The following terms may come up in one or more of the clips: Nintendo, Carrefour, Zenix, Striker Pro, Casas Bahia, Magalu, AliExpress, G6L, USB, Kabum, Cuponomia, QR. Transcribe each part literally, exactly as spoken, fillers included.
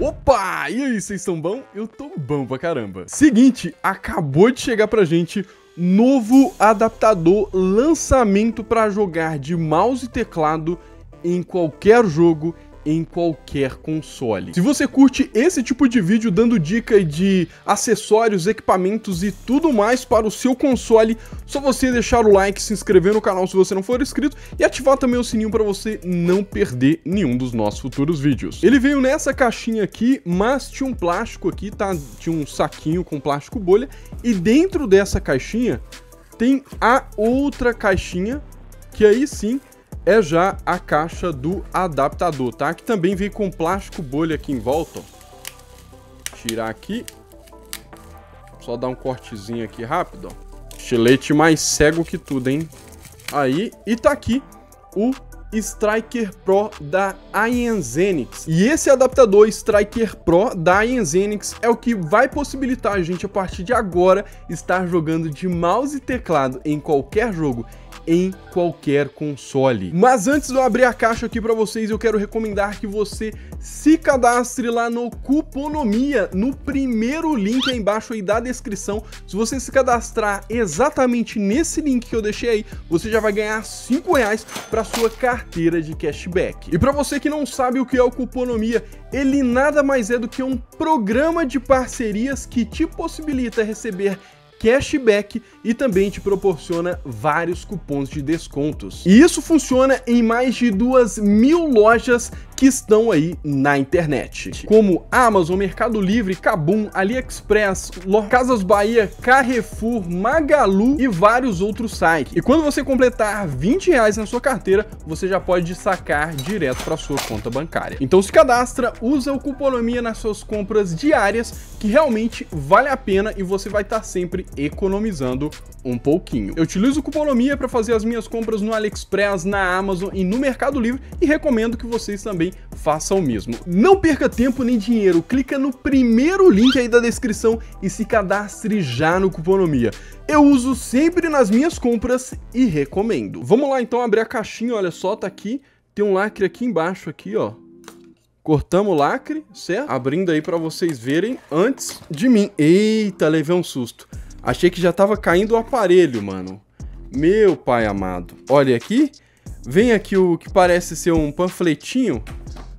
Opa! E aí, vocês estão bom? Eu tô bom pra caramba. Seguinte, acabou de chegar pra gente novo adaptador, lançamento pra jogar de mouse e teclado em qualquer jogo, em qualquer console. Se você curte esse tipo de vídeo dando dica de acessórios, equipamentos e tudo mais para o seu console, só você deixar o like, se inscrever no canal se você não for inscrito e ativar também o sininho para você não perder nenhum dos nossos futuros vídeos. Ele veio nessa caixinha aqui, mas tinha um plástico aqui, tá? Tinha um saquinho com plástico bolha e dentro dessa caixinha tem a outra caixinha que aí sim é já a caixa do adaptador, tá? Que também vem com plástico bolha aqui em volta, ó. Tirar aqui. Só dar um cortezinho aqui rápido, ó. Estilete mais cego que tudo, hein? Aí, e tá aqui o Striker Pro da Zenix. E esse adaptador Striker Pro da Zenix é o que vai possibilitar a gente, a partir de agora, estar jogando de mouse e teclado em qualquer jogo, em qualquer console. Mas antes de eu abrir a caixa aqui para vocês, eu quero recomendar que você se cadastre lá no Cuponomia, no primeiro link aí embaixo aí da descrição. Se você se cadastrar exatamente nesse link que eu deixei aí, você já vai ganhar cinco reais para sua carteira de cashback. E para você que não sabe o que é o Cuponomia, ele nada mais é do que um programa de parcerias que te possibilita receber cashback e também te proporciona vários cupons de descontos. E isso funciona em mais de duas mil lojas que estão aí na internet, como Amazon, Mercado Livre, Kabum, AliExpress, Casas Bahia, Carrefour, Magalu e vários outros sites. E quando você completar vinte reais na sua carteira, você já pode sacar direto para sua conta bancária. Então se cadastra, usa o Cuponomia nas suas compras diárias, que realmente vale a pena e você vai estar sempre economizando um pouquinho. Eu utilizo o Cuponomia para fazer as minhas compras no AliExpress, na Amazon e no Mercado Livre e recomendo que vocês também faça o mesmo. Não perca tempo nem dinheiro, clica no primeiro link aí da descrição e se cadastre já no Cuponomia. Eu uso sempre nas minhas compras e recomendo. Vamos lá então abrir a caixinha, olha só, tá aqui, tem um lacre aqui embaixo aqui, ó. Cortamos o lacre, certo? Abrindo aí pra vocês verem antes de mim. Eita, levei um susto. Achei que já tava caindo o aparelho, mano. Meu pai amado. Olha aqui. Vem aqui o que parece ser um panfletinho.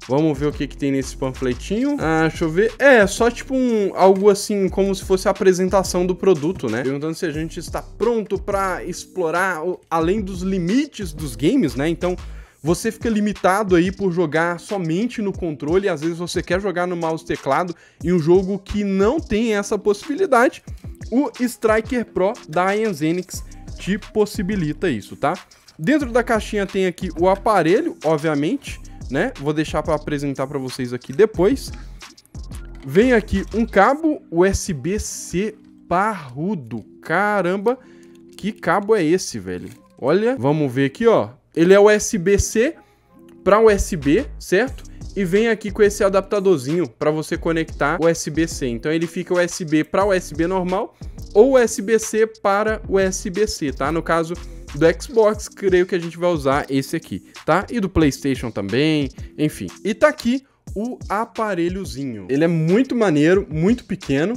Vamos ver o que que tem nesse panfletinho. Ah, deixa eu ver. É, só tipo um, algo assim, como se fosse a apresentação do produto, né? Perguntando se a gente está pronto pra explorar o, além dos limites dos games, né? Então, você fica limitado aí por jogar somente no controle. Às vezes você quer jogar no mouse e teclado em um jogo que não tem essa possibilidade. O Striker Pro da Zenix te possibilita isso, tá? Dentro da caixinha tem aqui o aparelho, obviamente, né? Vou deixar para apresentar para vocês aqui depois. Vem aqui um cabo U S B C parrudo. Caramba, que cabo é esse, velho? Olha, vamos ver aqui, ó. Ele é U S B C para U S B, certo? E vem aqui com esse adaptadorzinho para você conectar U S B C. Então ele fica U S B para U S B normal ou U S B C para U S B C, tá? No caso do Xbox, creio que a gente vai usar esse aqui, tá? E do PlayStation também, enfim. E tá aqui o aparelhozinho. Ele é muito maneiro, muito pequeno.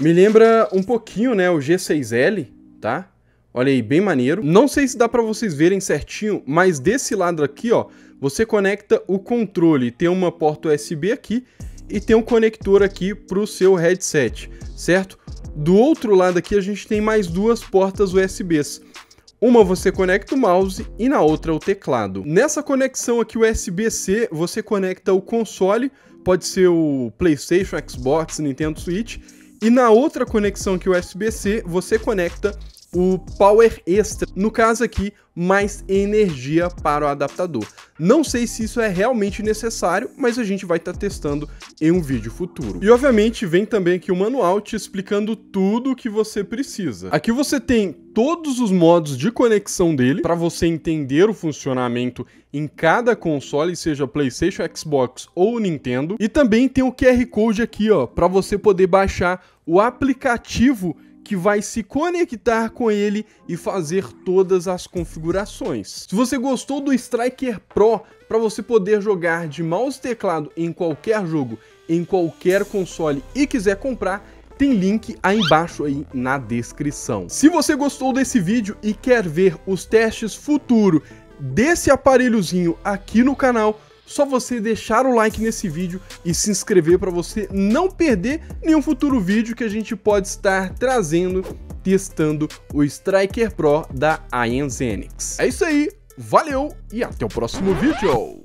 Me lembra um pouquinho, né, o G seis L, tá? Olha aí, bem maneiro. Não sei se dá pra vocês verem certinho, mas desse lado aqui, ó, você conecta o controle. Tem uma porta U S B aqui e tem um conector aqui pro seu headset, certo? Do outro lado aqui a gente tem mais duas portas U S Bs. Uma você conecta o mouse e na outra o teclado. Nessa conexão aqui U S B C, você conecta o console, pode ser o PlayStation, Xbox, Nintendo Switch. E na outra conexão aqui U S B C, você conecta o power extra, no caso aqui, mais energia para o adaptador. Não sei se isso é realmente necessário, mas a gente vai estar testando em um vídeo futuro. E obviamente vem também aqui o manual te explicando tudo o que você precisa. Aqui você tem todos os modos de conexão dele, para você entender o funcionamento em cada console, seja PlayStation, Xbox ou Nintendo. E também tem o Q R Code aqui, ó, para você poder baixar o aplicativo que vai se conectar com ele e fazer todas as configurações. Se você gostou do Striker Pro, para você poder jogar de mouse e teclado em qualquer jogo, em qualquer console e quiser comprar, tem link aí embaixo aí na descrição. Se você gostou desse vídeo e quer ver os testes futuros desse aparelhozinho aqui no canal, só você deixar o like nesse vídeo e se inscrever para você não perder nenhum futuro vídeo que a gente pode estar trazendo, testando o Striker Pro da A M Z. É isso aí, valeu e até o próximo vídeo!